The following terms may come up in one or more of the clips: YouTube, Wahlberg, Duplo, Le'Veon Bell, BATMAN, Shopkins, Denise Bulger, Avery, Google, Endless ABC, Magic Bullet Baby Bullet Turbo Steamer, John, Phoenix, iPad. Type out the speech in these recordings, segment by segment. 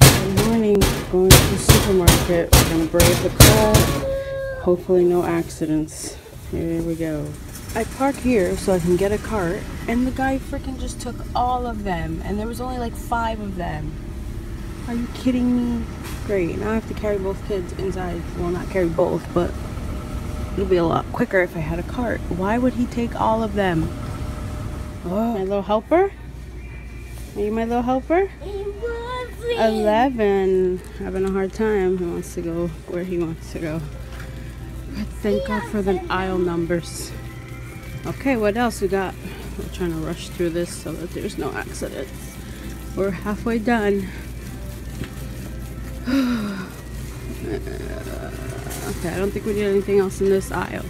Good morning, going to the supermarket. We're going to brave the cold. Hopefully no accidents. Here we go. I park here so I can get a cart, and the guy freaking just took all of them, and there was only like 5 of them. Are you kidding me? Great, now I have to carry both kids inside. Well, not carry both, but it'll be a lot quicker if I had a cart. Why would he take all of them? Oh, my little helper? Are you my little helper? 11. Having a hard time. He wants to go where he wants to go. But thank God for the aisle numbers. Okay, what else we got? We're trying to rush through this so that there's no accidents. We're halfway done. Okay, I don't think we did anything else in this aisle.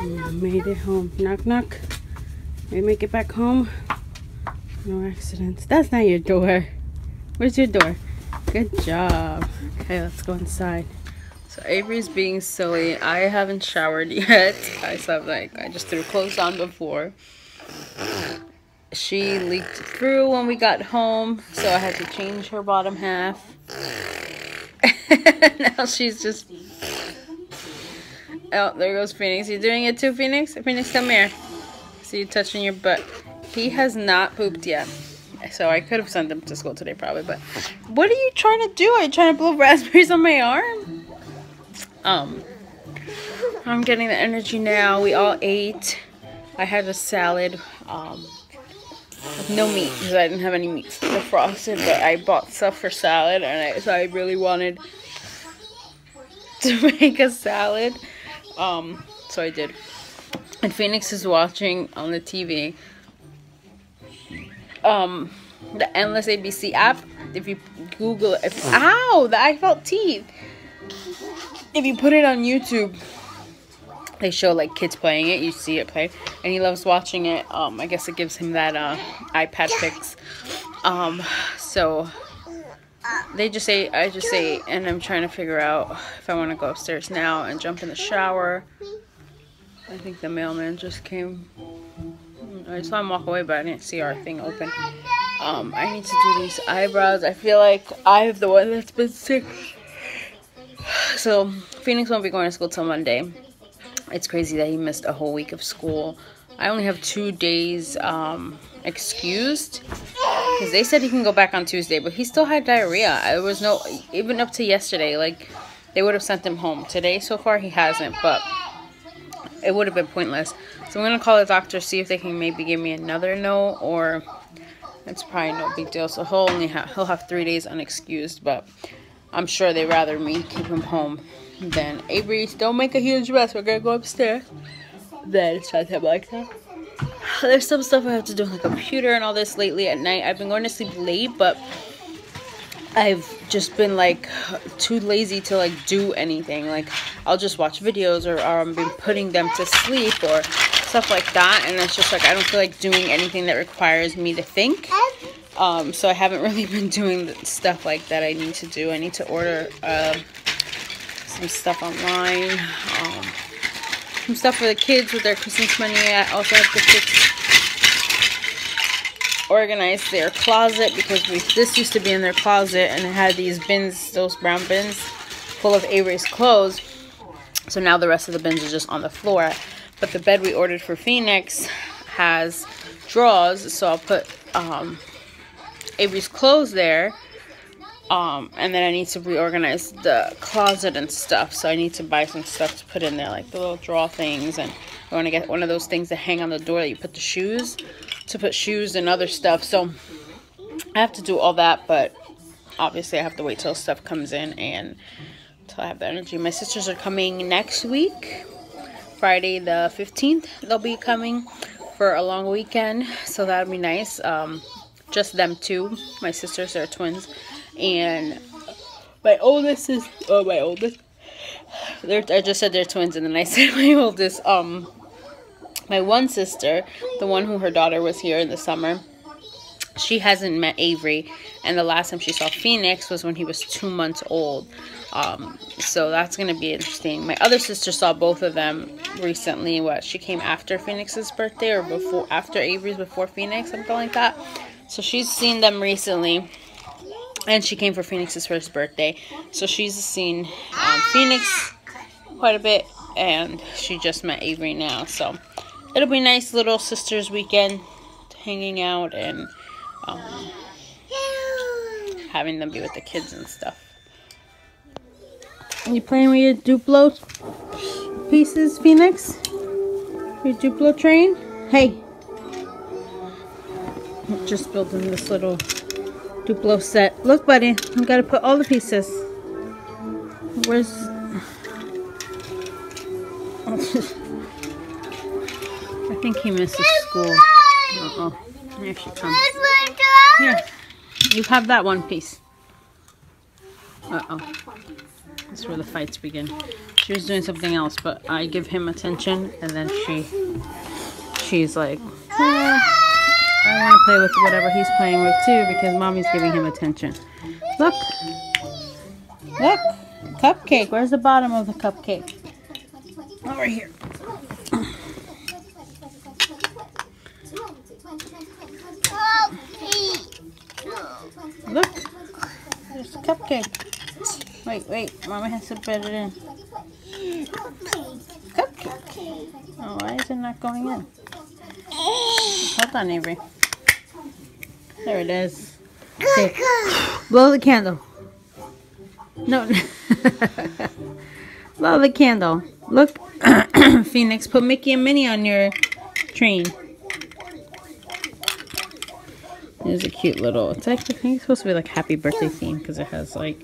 We made it home. Knock, knock. We make it back home. No accidents. That's not your door. Where's your door? Good job. Okay, let's go inside. So Avery's being silly. I haven't showered yet. I just threw clothes on before. She leaked through when we got home, so I had to change her bottom half. Now she's just... Oh, there goes Phoenix. You doing it too, Phoenix? Phoenix, come here. See you touching your butt. He has not pooped yet. So I could have sent him to school today probably, but... What are you trying to do? Are you trying to blow raspberries on my arm? I'm getting the energy now. We all ate. I had a salad, with no meat, because I didn't have any meat frosted, but I bought stuff for salad, and so I really wanted to make a salad, so I did. And Phoenix is watching on the TV, the Endless ABC app. If you Google it, ow, I felt teeth. If you put it on YouTube, they show like kids playing it. You see it play, and he loves watching it. I guess it gives him that iPad fix. So they just say, I just say, and I'm trying to figure out if I want to go upstairs now and jump in the shower. I think the mailman just came. I saw him walk away, but I didn't see our thing open. I need to do these eyebrows. I feel like I'm the one that's been sick. So Phoenix won't be going to school till Monday. It's crazy that he missed a whole week of school. I only have 2 days excused, because they said he can go back on Tuesday, but he still had diarrhea. There was no, even up to yesterday, like they would have sent him home. Today so far he hasn't, but it would have been pointless. So I'm gonna call the doctor, see if they can maybe give me another note, or it's probably no big deal. So he'll have 3 days unexcused, but I'm sure they'd rather me keep him home than Avery. Don't make a huge mess. We're gonna go upstairs. Then it's time to have like that. There's some stuff I have to do on the computer and all this lately at night. I've been going to sleep late, but I've just been like too lazy to like do anything. Like I'll just watch videos, or I've been putting them to sleep or stuff like that. And it's just like I don't feel like doing anything that requires me to think. So I haven't really been doing the stuff like that I need to do. I need to order some stuff online, some stuff for the kids with their Christmas money. I also have to organize their closet, because this used to be in their closet, and it had these bins, those brown bins, full of Avery's clothes. So now the rest of the bins are just on the floor. But the bed we ordered for Phoenix has drawers, so I'll put... Avery's clothes there, and then I need to reorganize the closet and stuff, so I need to buy some stuff to put in there, like the little draw things, and I want to get one of those things that hang on the door that you put the shoes, to put shoes and other stuff, so I have to do all that, but obviously I have to wait till stuff comes in, and till I have the energy. My sisters are coming next week, Friday the 15th, they'll be coming for a long weekend, so that'll be nice. Just them two. My sisters are twins, and my oldest is I just said they're twins, and then I said my oldest. My one sister, the one who her daughter was here in the summer, she hasn't met Avery, and the last time she saw Phoenix was when he was 2 months old. So that's gonna be interesting. My other sister saw both of them recently. She came after Phoenix's birthday, or before Avery's, before Phoenix, something like that. So she's seen them recently, and she came for Phoenix's first birthday. So she's seen Phoenix quite a bit, and she just met Avery now. So it'll be nice little sisters weekend, hanging out and having them be with the kids and stuff. You playing with your Duplo pieces, Phoenix? Your Duplo train? Hey! I'm just building this little Duplo set. Look, buddy, I gotta put all the pieces. Where's... I think he misses school. Uh-oh. Here she comes. Here. You have that one piece. Uh-oh. That's where the fights begin. She was doing something else, but I give him attention, and then she's like, I want to play with whatever he's playing with too, because mommy's giving him attention. Look. Look. Cupcake. Where's the bottom of the cupcake? Over here. Look. There's the cupcake. Wait, wait. Mama has to put it in. Cupcake. Oh, why is it not going in? Hold on, Avery. There it is. Okay. Blow the candle. No. Blow the candle. Look, Phoenix, put Mickey and Minnie on your train. There's a cute little, it's actually, I think it's supposed to be like happy birthday theme, because it has like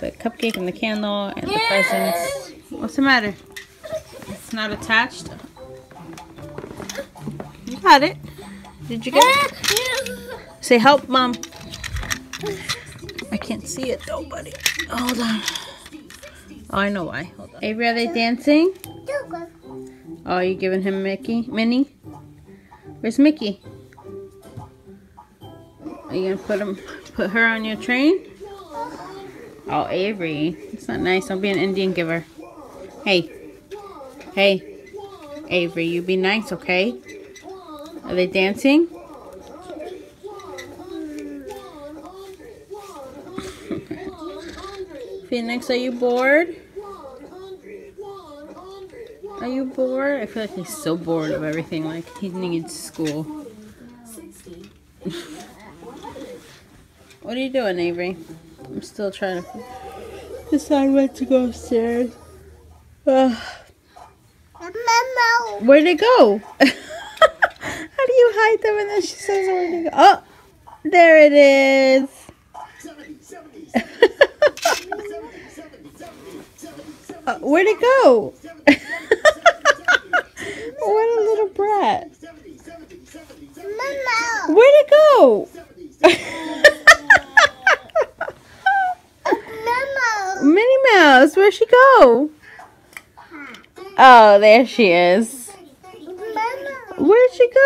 the cupcake and the candle and the presents. What's the matter? It's not attached. You got it. Did you get it? Say help, Mom. I can't see it though, buddy. Hold on. Oh, I know why. Hold on. Avery, are they dancing? Oh, you giving him Mickey? Minnie? Where's Mickey? Are you gonna put her on your train? Oh, Avery. It's not nice. Don't be an Indian giver. Hey. Hey. Avery, you be nice, okay? Are they dancing? Phoenix, are you bored? Are you bored? I feel like he's so bored of everything. Like, he needs school. What are you doing, Avery? I'm still trying to decide when to go upstairs. Where'd it go? How do you hide them? And then she says, where'd it go? Oh, there it is. Where'd it go? What a little brat. Where'd it go? Minnie Mouse, where'd she go? Oh, there she is. Where'd she go?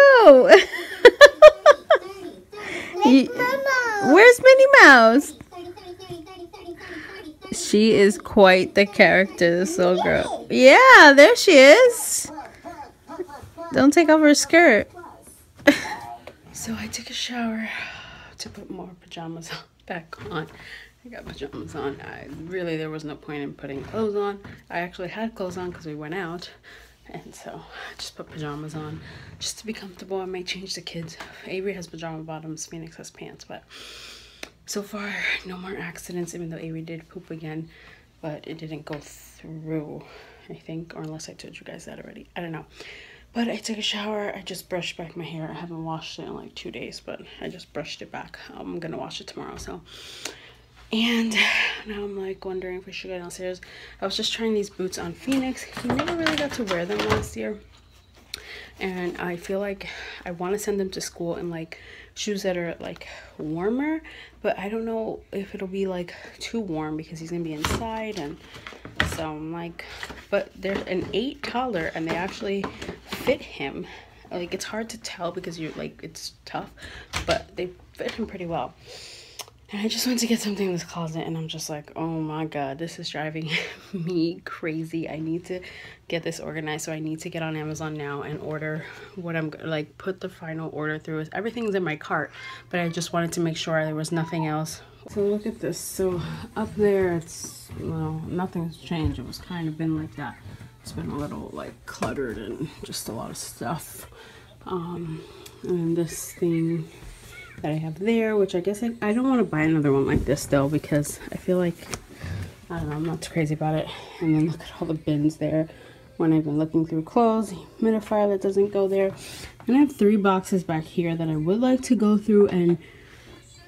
Where's Minnie Mouse? She is quite the character, this little girl. Yeah, there she is. Don't take off her skirt. So I took a shower to put more pajamas back on. I got pajamas on. Really, there was no point in putting clothes on. I actually had clothes on because we went out. And so I just put pajamas on just to be comfortable. I may change the kids. Avery has pajama bottoms, Phoenix has pants, but so far, no more accidents, even though Avery did poop again, but it didn't go through, I think, or unless I told you guys that already. I don't know. But I took a shower. I just brushed back my hair. I haven't washed it in like 2 days, but I just brushed it back. I'm going to wash it tomorrow, so. And now I'm like wondering if we should go downstairs. I was just trying these boots on Phoenix. He never really got to wear them last year. And I feel like I want to send them to school in like shoes that are like warmer, but I don't know if it'll be like too warm because he's gonna be inside. And so I'm like, but they're an 8 collar and they actually fit him. Like, it's hard to tell because you're like, it's tough, but they fit him pretty well. And I just went to get something in this closet and I'm just like, oh my god, this is driving me crazy. I need to get this organized, so I need to get on Amazon now and order what I'm like, put the final order through. Everything's in my cart, but I just wanted to make sure there was nothing else. So look at this. So up there, it's, well, nothing's changed. It was kind of been like that. It's been a little like cluttered and just a lot of stuff. And this thing that I have there, which I guess I don't want to buy another one like this though, because I feel like, I don't know, I'm not too crazy about it. And then look at all the bins there. When I've been looking through clothes, humidifier that doesn't go there. And I have 3 boxes back here that I would like to go through and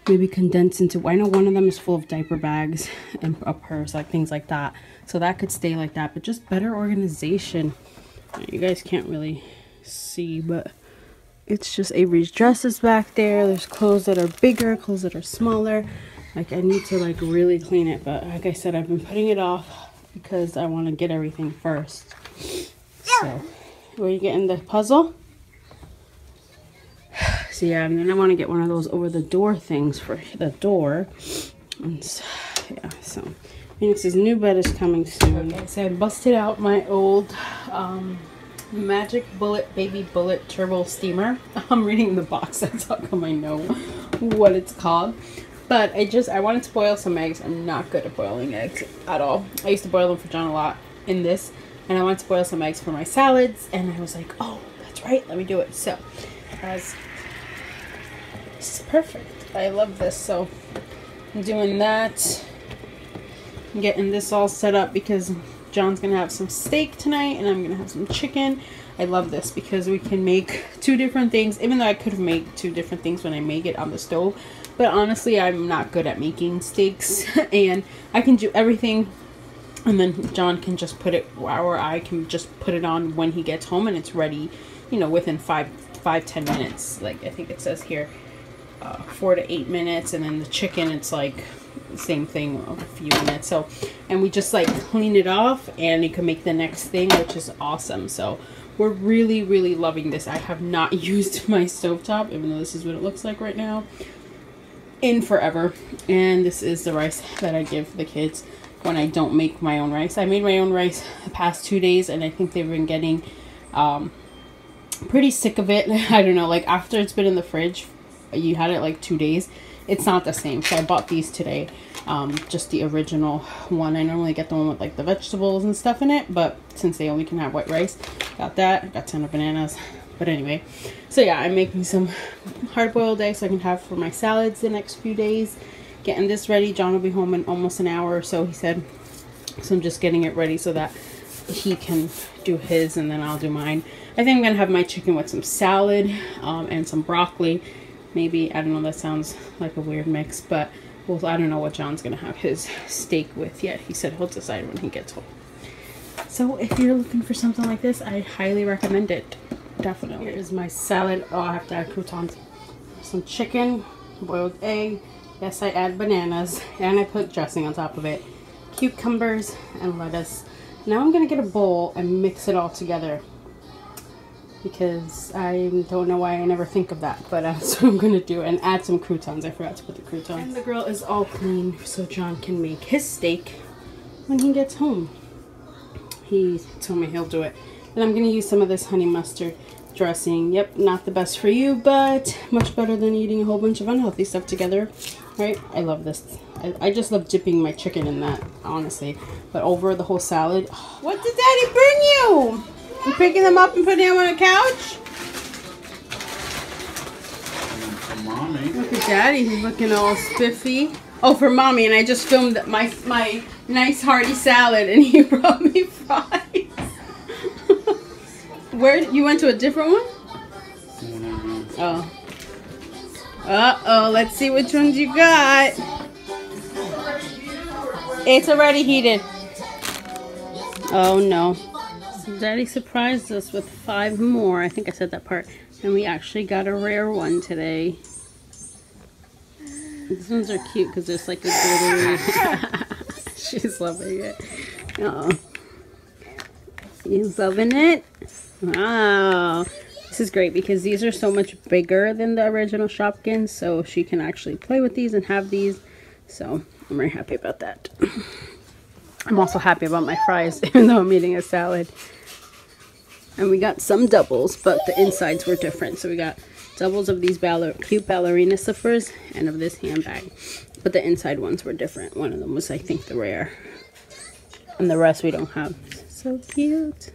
maybe condense into. I know one of them is full of diaper bags and a purse, like things like that. So that could stay like that, but just better organization. You guys can't really see, but it's just Avery's dresses back there. There's clothes that are bigger, clothes that are smaller. Like I need to like really clean it, but like I said, I've been putting it off because I want to get everything first. So, were you getting the puzzle? So yeah, and then I want to get one of those over the door things for the door. And so, yeah, so Phoenix's new bed is coming soon. Okay, so I busted out my old Magic Bullet Baby Bullet Turbo Steamer. I'm reading the box, that's how come I know what it's called. But I wanted to boil some eggs. I'm not good at boiling eggs at all. I used to boil them for John a lot in this. And I wanted to boil some eggs for my salads. And I was like, oh, that's right, let me do it. So, this is perfect. I love this. So, I'm doing that. I'm getting this all set up because John's gonna have some steak tonight and I'm gonna have some chicken. I love this because we can make 2 different things, even though I could have made 2 different things when I make it on the stove. But honestly, I'm not good at making steaks and I can do everything, and then John can just put it, or I can just put it on when he gets home and it's ready, you know, within 5-10 minutes. Like I think it says here 4 to 8 minutes, and then the chicken, it's like same thing, a few minutes. So, and we just like clean it off and you can make the next thing, which is awesome. So we're really, really loving this. I have not used my stovetop, even though this is what it looks like right now, in forever. And this is the rice that I give the kids when I don't make my own rice. I made my own rice the past 2 days and I think they've been getting pretty sick of it. I don't know, like after it's been in the fridge, you had it like 2 days, it's not the same. So I bought these today, just the original one. I normally get the one with like the vegetables and stuff in it, but since they only can have white rice, got that. I got 10 of bananas, but anyway. So yeah, I'm making some hard-boiled eggs so I can have for my salads the next few days. Getting this ready. John will be home in almost an hour or so, he said. So I'm just getting it ready so that he can do his and then I'll do mine. I think I'm gonna have my chicken with some salad and some broccoli. Maybe, I don't know, that sounds like a weird mix, but well, I don't know what John's gonna have his steak with yet. He said he'll decide when he gets home. So if you're looking for something like this, I highly recommend it. Definitely. Here is my salad. Oh, I have to add croutons. Some chicken, boiled egg. Yes, I add bananas and I put dressing on top of it. Cucumbers and lettuce. Now I'm gonna get a bowl and mix it all together, because I don't know why I never think of that, but that's what I'm gonna do. And add some croutons. I forgot to put the croutons. And the grill is all clean so John can make his steak when he gets home. He told me he'll do it. And I'm gonna use some of this honey mustard dressing. Yep, not the best for you, but much better than eating a whole bunch of unhealthy stuff together, right? I love this. I just love dipping my chicken in that, honestly. But over the whole salad. Oh. What did Daddy bring you? You picking them up and putting them on a couch? For Mommy. Look at Daddy, he's looking all spiffy. Oh, for Mommy, and I just filmed my nice hearty salad and he brought me fries. Where, you went to a different one? Oh. Uh-oh, let's see which ones you got. It's already heated. Oh no. Daddy surprised us with 5 more. I think I said that part. And we actually got a rare one today. These ones are cute because there's like a glittery. She's loving it. Uh oh. He's loving it? Wow. This is great because these are so much bigger than the original Shopkins. So she can actually play with these and have these. So I'm very happy about that. I'm also happy about my fries, even though I'm eating a salad. And we got some doubles, but the insides were different. So we got doubles of these cute ballerina slippers and of this handbag. But the inside ones were different. One of them was, I think, the rare. And the rest we don't have. So cute.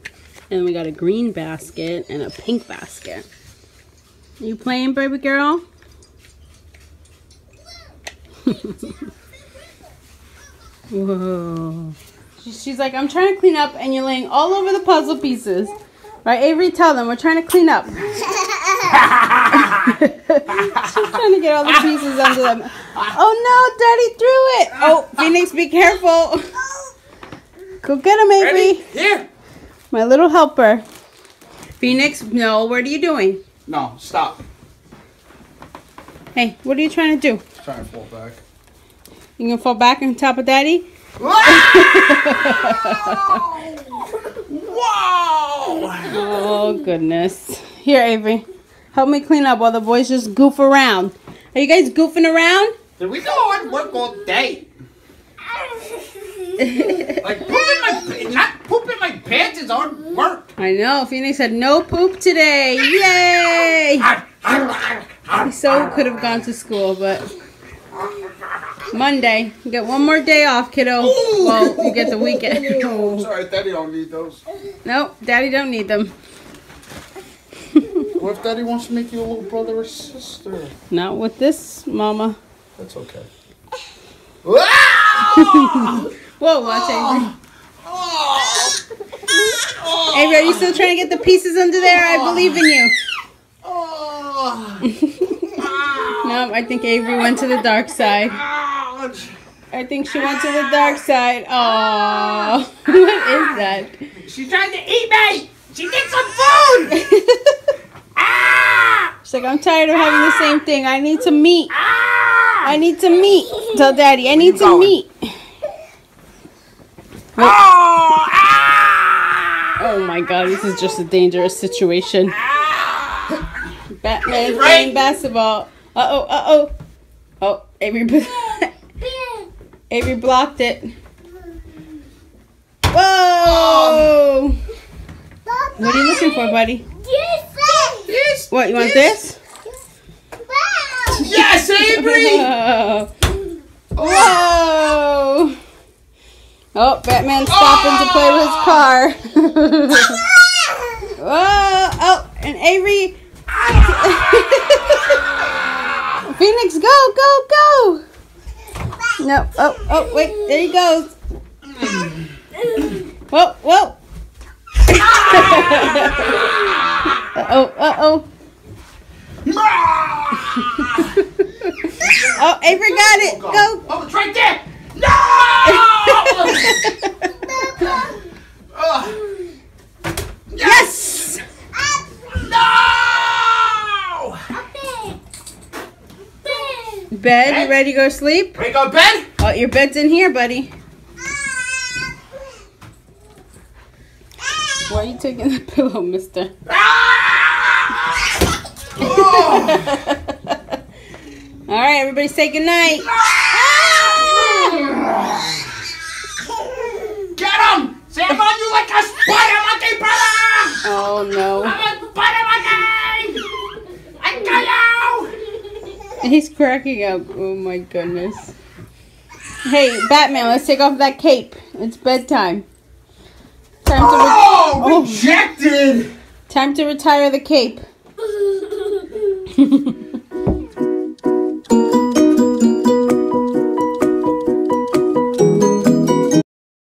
And we got a green basket and a pink basket. Are you playing, baby girl? Whoa. She's like, I'm trying to clean up, and you're laying all over the puzzle pieces. Right, Avery, tell them, we're trying to clean up. She's trying to get all the pieces under them. Oh no, Daddy threw it. Oh, Phoenix, be careful. Go get him, Avery. Here. My little helper. Phoenix, no, what are you doing? No, stop. Hey, what are you trying to do? I'm trying to fall back. You gonna fall back on top of Daddy? Wow! Whoa! Oh, goodness. Here, Avery. Help me clean up while the boys just goof around. Are you guys goofing around? Did we go on work all day? Like, not pooping my pants is on work. I know. Phoenix had no poop today. Yay! He so could have gone to school, but... Monday. You get one more day off, kiddo. Ooh. Well, you get the weekend. Oh, I'm sorry, Daddy don't need those. Nope, Daddy don't need them. What if Daddy wants to make you a little brother or sister? Not with this, Mama. That's okay. Whoa, watch Avery. Avery, are you still trying to get the pieces under there? I believe in you. No, I think Avery went to the dark side. I think she went to the dark side. Oh, what is that? She tried to eat me. She needs some food. She's like, I'm tired of having the same thing. I need some meat. I need some meat. Tell Daddy, I need some meat. Oh my God, this is just a dangerous situation. Batman's playing basketball. Uh-oh, uh-oh. Oh, Avery blocked it. Whoa! What are you looking for, buddy? Yes. What, you want this? Yes, Avery! Whoa! Oh, Batman's stopping to play with his car. Whoa! Oh, and Avery... Phoenix, go! No, oh, wait, there he goes. Whoa. Oh, Avery got it, go. Oh, it's right there. No! Yes! Bed, you ready to go to sleep? Ready to go to bed? Oh, your bed's in here, buddy. Why are you taking the pillow, mister? All right, everybody say goodnight. Get him! Say I'm on you like a spider monkey, brother! Oh, no. I'm a spider monkey! I got you! He's cracking up. Oh my goodness. Hey, Batman, let's take off that cape. It's bedtime. Time to retire the cape.